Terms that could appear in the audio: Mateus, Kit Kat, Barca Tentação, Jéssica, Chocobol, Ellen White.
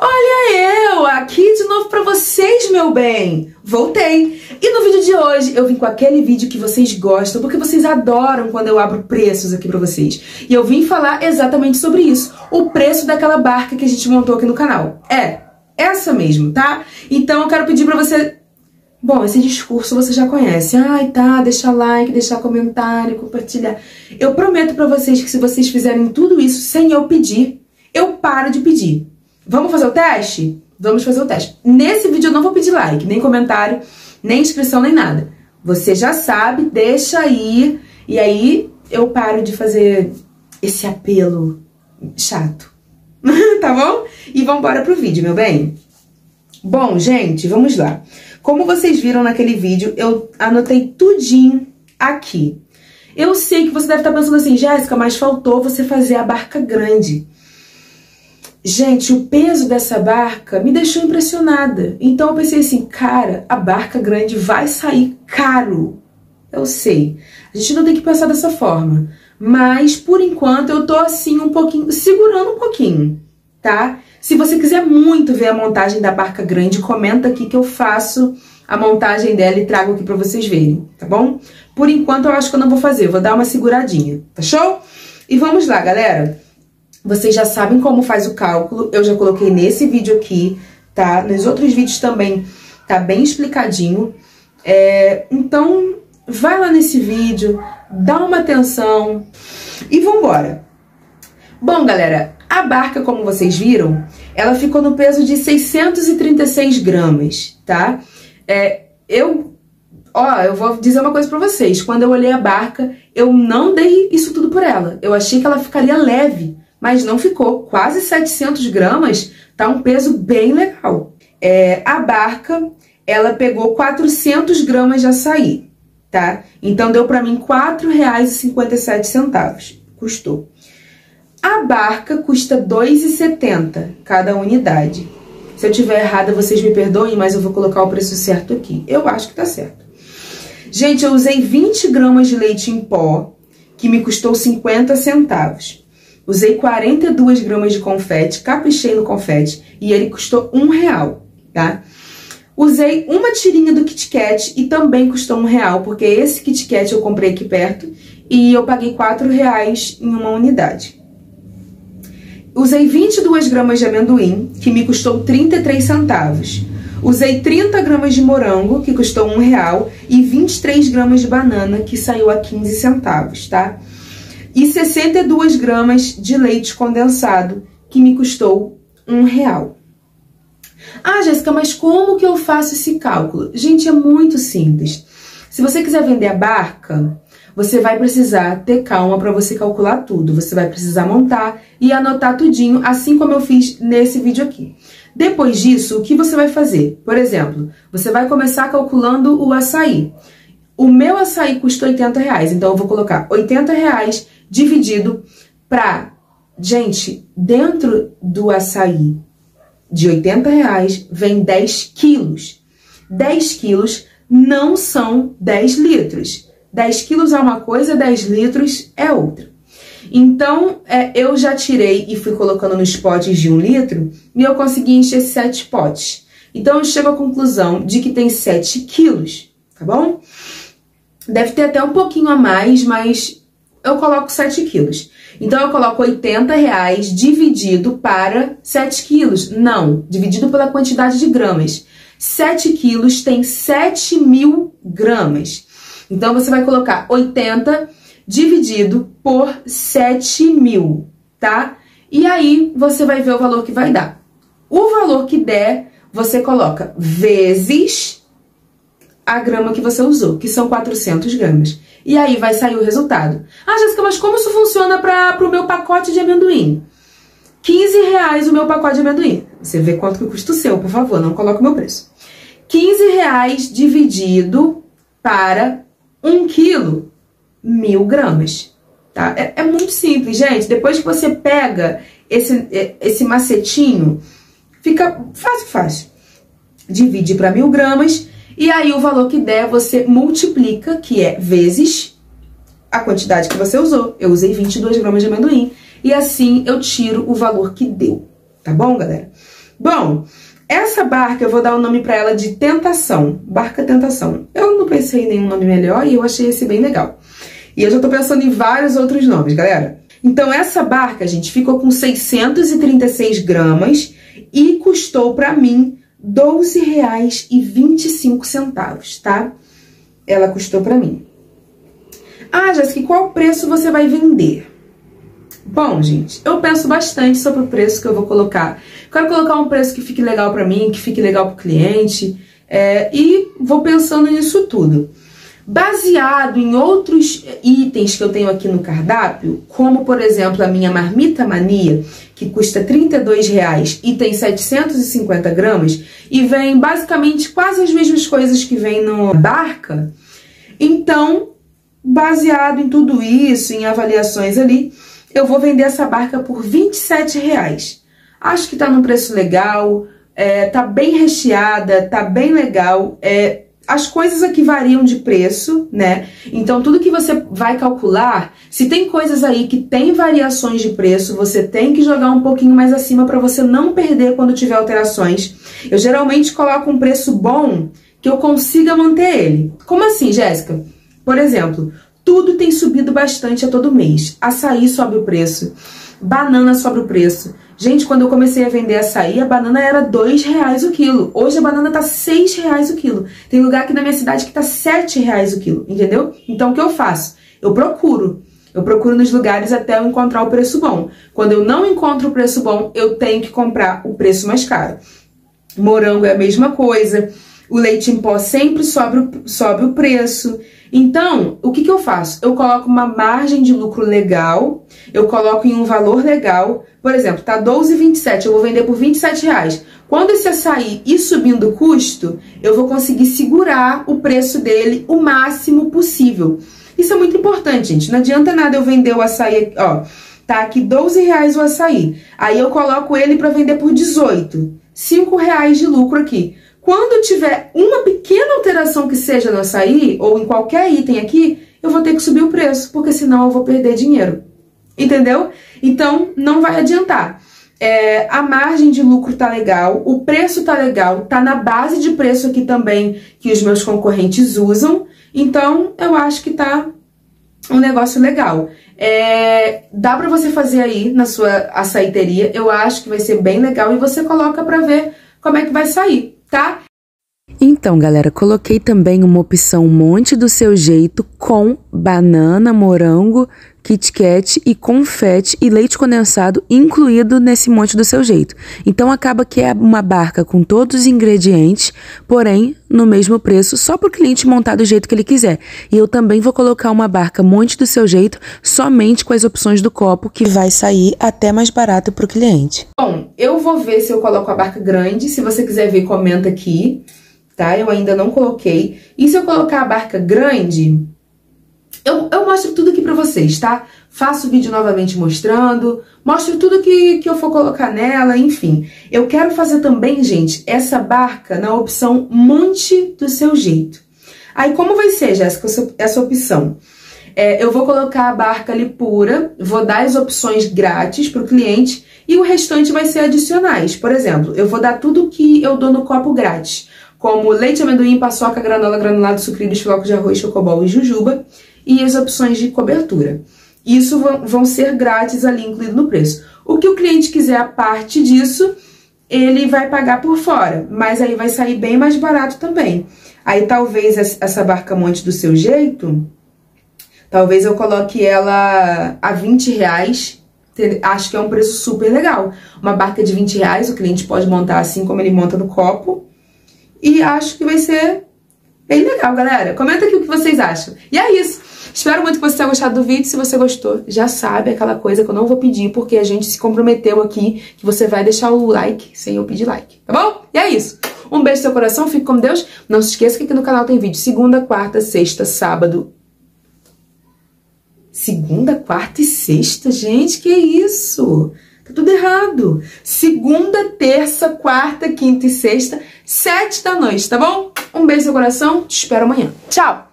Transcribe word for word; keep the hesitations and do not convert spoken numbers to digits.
Olha eu aqui de novo pra vocês, meu bem. Voltei. E no vídeo de hoje eu vim com aquele vídeo que vocês gostam, porque vocês adoram quando eu abro preços aqui pra vocês. E eu vim falar exatamente sobre isso. O preço daquela barca que a gente montou aqui no canal. É, essa mesmo, tá? Então eu quero pedir pra você... Bom, esse discurso você já conhece. Ai, tá, deixa like, deixa comentário, compartilhar. Eu prometo pra vocês que se vocês fizerem tudo isso sem eu pedir, eu paro de pedir. Vamos fazer o teste? Vamos fazer o teste. Nesse vídeo eu não vou pedir like, nem comentário, nem inscrição, nem nada. Você já sabe, deixa aí. E aí eu paro de fazer esse apelo chato. Tá bom? E vambora pro vídeo, meu bem. Bom, gente, vamos lá. Como vocês viram naquele vídeo, eu anotei tudinho aqui. Eu sei que você deve estar pensando assim, Jéssica, mas faltou você fazer a barca grande. Gente, o peso dessa barca me deixou impressionada. Então eu pensei assim, cara, a barca grande vai sair caro. Eu sei, a gente não tem que pensar dessa forma. Mas, por enquanto, eu tô assim um pouquinho, segurando um pouquinho, tá? Se você quiser muito ver a montagem da barca grande, comenta aqui que eu faço a montagem dela e trago aqui pra vocês verem, tá bom? Por enquanto, eu acho que eu não vou fazer, eu vou dar uma seguradinha, tá show? E vamos lá, galera. Vocês já sabem como faz o cálculo, eu já coloquei nesse vídeo aqui, tá? Nos outros vídeos também tá bem explicadinho. É, então, vai lá nesse vídeo, dá uma atenção e vambora. Bom, galera, a barca, como vocês viram, ela ficou no peso de seiscentos e trinta e seis gramas, tá? É, eu, ó, eu vou dizer uma coisa pra vocês. Quando eu olhei a barca, eu não dei isso tudo por ela. Eu achei que ela ficaria leve. Mas não ficou, quase setecentos gramas, tá um peso bem legal. É, a barca, ela pegou quatrocentos gramas de açaí, tá? Então deu pra mim quatro reais e cinquenta e sete centavos, custou. A barca custa dois reais e setenta cada unidade. Se eu tiver errada, vocês me perdoem, mas eu vou colocar o preço certo aqui. Eu acho que tá certo. Gente, eu usei vinte gramas de leite em pó, que me custou cinquenta centavos. Usei quarenta e duas gramas de confete, caprichei no confete e ele custou um real, tá? Usei uma tirinha do Kit Kat e também custou um real, porque esse Kit Kat eu comprei aqui perto e eu paguei quatro reais em uma unidade. Usei vinte e duas gramas de amendoim, que me custou trinta e três centavos. Usei trinta gramas de morango, que custou um real, e vinte e três gramas de banana, que saiu a quinze centavos, tá? E sessenta e duas gramas de leite condensado, que me custou um real. Ah, Jéssica, mas como que eu faço esse cálculo? Gente, é muito simples. Se você quiser vender a barca, você vai precisar ter calma para você calcular tudo. Você vai precisar montar e anotar tudinho, assim como eu fiz nesse vídeo aqui. Depois disso, o que você vai fazer? Por exemplo, você vai começar calculando o açaí. O meu açaí custa oitenta reais, então eu vou colocar oitenta reais dividido pra... Gente, dentro do açaí de oitenta reais vem dez quilos. dez quilos não são dez litros. dez quilos é uma coisa, dez litros é outra. Então, é, eu já tirei e fui colocando nos potes de um litro e eu consegui encher sete potes. Então, eu chego à conclusão de que tem sete quilos, tá bom? Deve ter até um pouquinho a mais, mas eu coloco sete quilos. Então, eu coloco oitenta reais dividido para sete quilos. Não, dividido pela quantidade de gramas. sete quilos tem sete mil gramas. Então, você vai colocar oitenta dividido por sete mil, tá? E aí, você vai ver o valor que vai dar. O valor que der, você coloca vezes... a grama que você usou, que são quatrocentos gramas. E aí vai sair o resultado. Ah, Jéssica, mas como isso funciona para o meu pacote de amendoim? quinze reais o meu pacote de amendoim. Você vê quanto que custa o seu, por favor, não coloque o meu preço. quinze reais dividido para um quilo, mil gramas. Tá? É, é muito simples, gente. Depois que você pega esse, esse macetinho, fica fácil, fácil. Divide para mil gramas. E aí, o valor que der, você multiplica, que é vezes a quantidade que você usou. Eu usei vinte e duas gramas de amendoim. E assim, eu tiro o valor que deu. Tá bom, galera? Bom, essa barca, eu vou dar o nome pra ela de Tentação. Barca Tentação. Eu não pensei em nenhum nome melhor e eu achei esse bem legal. E eu já tô pensando em vários outros nomes, galera. Então, essa barca, gente, ficou com seiscentos e trinta e seis gramas e custou pra mim doze reais e vinte e cinco centavos, tá? Ela custou pra mim. Ah, Jéssica, qual preço você vai vender? Bom, gente, eu penso bastante sobre o preço que eu vou colocar. Quero colocar um preço que fique legal pra mim, que fique legal pro cliente, é, e vou pensando nisso tudo. Baseado em outros itens que eu tenho aqui no cardápio, como, por exemplo, a minha marmita mania, que custa trinta e dois reais e tem setecentos e cinquenta gramas, e vem basicamente quase as mesmas coisas que vem no Barca. Então, baseado em tudo isso, em avaliações ali, eu vou vender essa barca por vinte e sete reais. Acho que tá num preço legal, é, tá bem recheada, tá bem legal, é... As coisas aqui variam de preço, né? Então, tudo que você vai calcular, se tem coisas aí que tem variações de preço, você tem que jogar um pouquinho mais acima para você não perder quando tiver alterações. Eu geralmente coloco um preço bom que eu consiga manter ele. Como assim, Jéssica? Por exemplo, tudo tem subido bastante a todo mês. Açaí sobe o preço, banana sobe o preço. Gente, quando eu comecei a vender açaí, a banana era dois reais o quilo. Hoje a banana tá seis reais o quilo. Tem lugar aqui na minha cidade que tá sete reais o quilo, entendeu? Então, o que eu faço? Eu procuro. Eu procuro nos lugares até eu encontrar o preço bom. Quando eu não encontro o preço bom, eu tenho que comprar o preço mais caro. Morango é a mesma coisa. O leite em pó sempre sobe, sobe o preço. Então, o que que eu faço? Eu coloco uma margem de lucro legal, eu coloco em um valor legal. Por exemplo, tá doze reais e vinte e sete centavos, eu vou vender por vinte e sete reais. Quando esse açaí ir subindo o custo, eu vou conseguir segurar o preço dele o máximo possível. Isso é muito importante, gente. Não adianta nada eu vender o açaí, ó, tá aqui doze reais o açaí. Aí eu coloco ele para vender por dezoito reais, cinco reais de lucro aqui. Quando tiver uma pequena alteração que seja no açaí, ou em qualquer item aqui, eu vou ter que subir o preço, porque senão eu vou perder dinheiro. Entendeu? Então, não vai adiantar. É, a margem de lucro tá legal, o preço tá legal, tá na base de preço aqui também, que os meus concorrentes usam. Então, eu acho que tá um negócio legal. É, dá pra você fazer aí na sua açaiteria, eu acho que vai ser bem legal, e você coloca pra ver como é que vai sair. Tá? Então, galera, coloquei também uma opção Monte do Seu Jeito com banana, morango, Kit Kat e confete e leite condensado incluído nesse Monte do Seu Jeito. Então, acaba que é uma barca com todos os ingredientes, porém, no mesmo preço, só para o cliente montar do jeito que ele quiser. E eu também vou colocar uma barca Monte do Seu Jeito somente com as opções do copo, que vai sair até mais barato para o cliente. Bom, eu vou ver se eu coloco a barca grande. Se você quiser ver, comenta aqui. Tá? Eu ainda não coloquei. E se eu colocar a barca grande, eu, eu mostro tudo aqui pra vocês, tá? Faço vídeo novamente mostrando, mostro tudo que, que eu for colocar nela, enfim. Eu quero fazer também, gente, essa barca na opção Monte do Seu Jeito. Aí, como vai ser, Jéssica, essa opção? É, eu vou colocar a barca ali pura, vou dar as opções grátis pro cliente e o restante vai ser adicionais. Por exemplo, eu vou dar tudo que eu dou no copo grátis, como leite, amendoim, paçoca, granola, granulado, sucrilhos, flocos de arroz, chocobol e jujuba, e as opções de cobertura. Isso vão ser grátis ali, incluído no preço. O que o cliente quiser a parte disso, ele vai pagar por fora, mas aí vai sair bem mais barato também. Aí talvez essa barca Monte do Seu Jeito, talvez eu coloque ela a vinte reais, acho que é um preço super legal. Uma barca de vinte reais, o cliente pode montar assim como ele monta no copo, e acho que vai ser bem legal, galera. Comenta aqui o que vocês acham. E é isso. Espero muito que você tenha gostado do vídeo. Se você gostou, já sabe aquela coisa que eu não vou pedir, porque a gente se comprometeu aqui que você vai deixar o like sem eu pedir like, tá bom? E é isso. Um beijo no seu coração, fique com Deus. Não se esqueça que aqui no canal tem vídeo segunda, quarta, sexta, sábado. Segunda, quarta e sexta, gente, que isso? Tá tudo errado. Segunda, terça, quarta, quinta e sexta, sete da noite, tá bom? Um beijo no coração, te espero amanhã. Tchau!